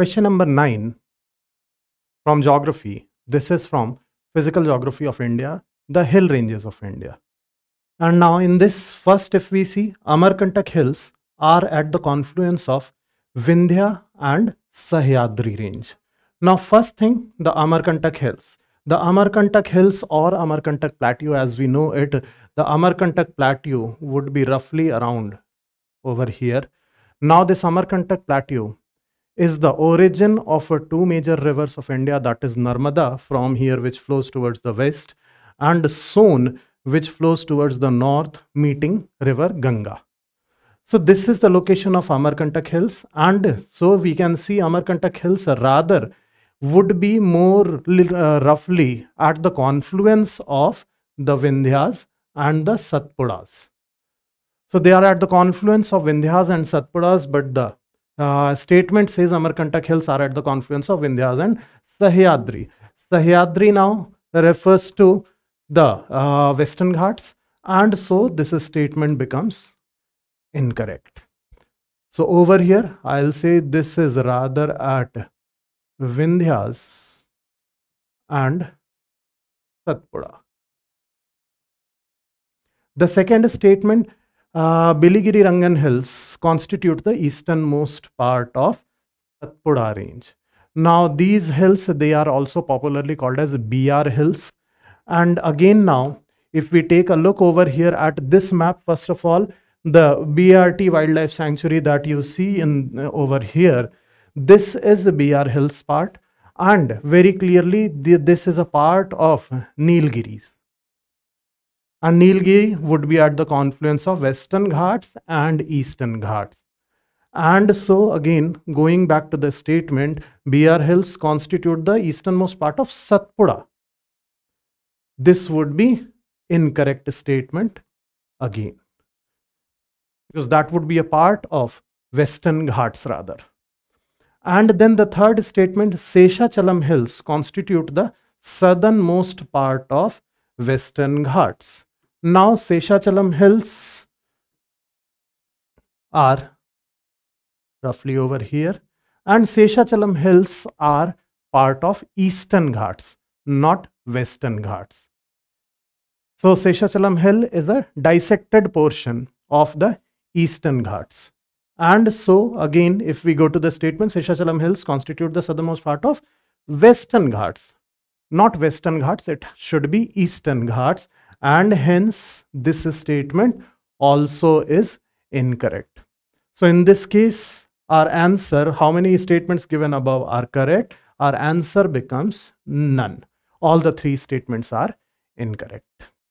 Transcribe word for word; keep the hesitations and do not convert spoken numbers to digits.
Question number nine from geography. This is from Physical Geography of India, the hill ranges of India. And now in this first, if we see, Amarkantak hills are at the confluence of Vindhya and Sahyadri range. Now first thing, the Amarkantak hills. The Amarkantak hills or Amarkantak plateau as we know it, the Amarkantak plateau would be roughly around over here. Now this Amarkantak plateau is the origin of two major rivers of India, that is Narmada from here which flows towards the west and Son which flows towards the north meeting river Ganga. So this is the location of Amarkantak hills, and so we can see Amarkantak hills rather would be more uh, roughly at the confluence of the Vindhyas and the Satpuras. So they are at the confluence of Vindhyas and Satpuras, but the uh, statement says Amarkantak hills are at the confluence of Vindhyas and Sahyadri. Sahyadri now refers to the uh, Western Ghats, and so this statement becomes incorrect. So over here I'll say this is rather at Vindhyas and Satpura. The second statement, uh, Biligiri Rangan hills constitute the easternmost part of Satpura range. Now these hills, they are also popularly called as B R hills. And again now if we take a look over here at this map, first of all the B R T wildlife sanctuary that you see in uh, over here, this is the B R hills part, and very clearly the, this is a part of Nilgiris, and Nilgiri would be at the confluence of Western Ghats and Eastern Ghats. And so again going back to the statement, B R hills constitute the easternmost part of Satpura, this would be incorrect statement again, because that would be a part of Western Ghats rather. And then the third statement, Seshachalam hills constitute the southernmost part of Western Ghats. Now Seshachalam hills are roughly over here, and Seshachalam hills are part of Eastern Ghats, not Western Ghats. So Seshachalam hill is a dissected portion of the Eastern Ghats. And so again if we go to the statement, Seshachalam hills constitute the southernmost part of Western Ghats, not Western Ghats, it should be Eastern Ghats, and hence this statement also is incorrect. So in this case our answer, how many statements given above are correct? Our answer becomes none. All the three statements are incorrect.